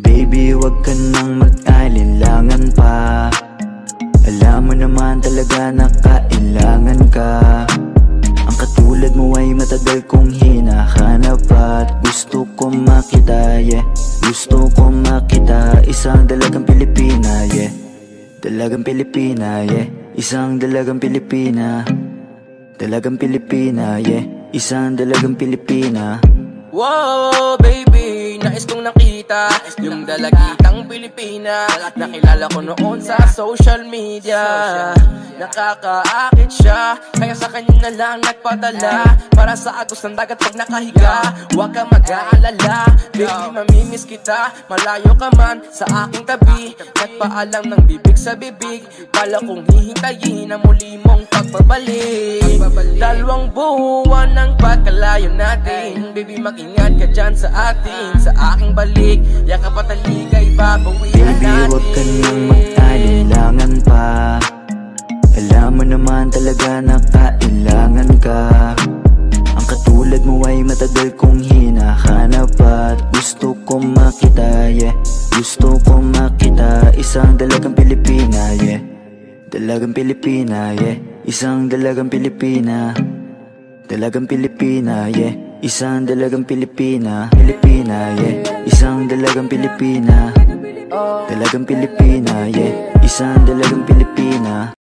Baby, wag ka nang mag-alinlangan pa. Alam mo naman talaga na kailangan ka. Ang katulad mo ay matagal kong hinahanap at gusto ko makita, yeah. Gusto ko makita isang dalagang Pilipina, yeah. Dalagang Pilipina, yeah. Isang dalagang Pilipina. Dalagang Pilipina, yeah. Isang dalagang Pilipina. Wow, baby, nais kong nakita yung dalagitang Pilipina. Nakilala ko noon sa social media. Nakakaakit siya, kaya sa kanya na lang nagpadala. Para sa agos ng dagat pag nakahiga, huwag ka mag-aalala. Baby, mamimiss kita, malayo ka man sa aking tabi. Nagpaalam ng bibig sa bibig, pala kong hihintayin na muli mong pagbabalik. Dalawang buwan ang pagkalayo natin. Baby, ingat ka dyan sa atin, sa aking balik. Yakap at taligay, babawihan natin. Baby, wag ka nang mag-alinlangan pa. Alam mo naman talaga na kailangan ka. Ang katulad mo ay matagal kong hinahanap at gusto ko makita, yeah. Gusto ko makita isang dalagang Pilipina, yeah. Dalagang Pilipina, yeah. Isang dalagang Pilipina. Dalagang Pilipina, yeah. Isang dalagang Pilipina, Pilipina, yeah. Isang dalagang Pilipina, dalagang Pilipina, yeah. Isang dalagang Pilipina.